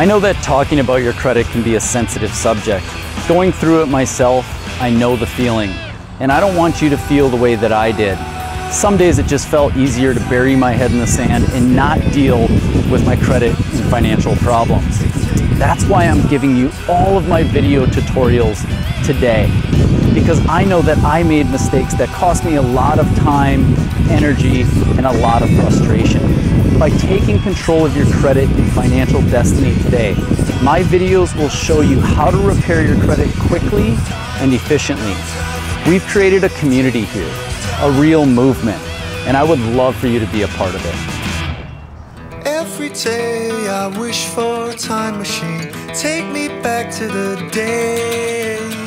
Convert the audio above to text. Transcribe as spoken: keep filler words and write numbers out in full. I know that talking about your credit can be a sensitive subject. Going through it myself, I know the feeling, and I don't want you to feel the way that I did. Some days it just felt easier to bury my head in the sand and not deal with my credit and financial problems. That's why I'm giving you all of my video tutorials today, because I know that I made mistakes that cost me a lot of time, energy, and a lot of frustration. By taking control of your credit and financial destiny today, my videos will show you how to repair your credit quickly and efficiently. We've created a community here, a real movement, and I would love for you to be a part of it. Every day I wish for a time machine, take me back to the day.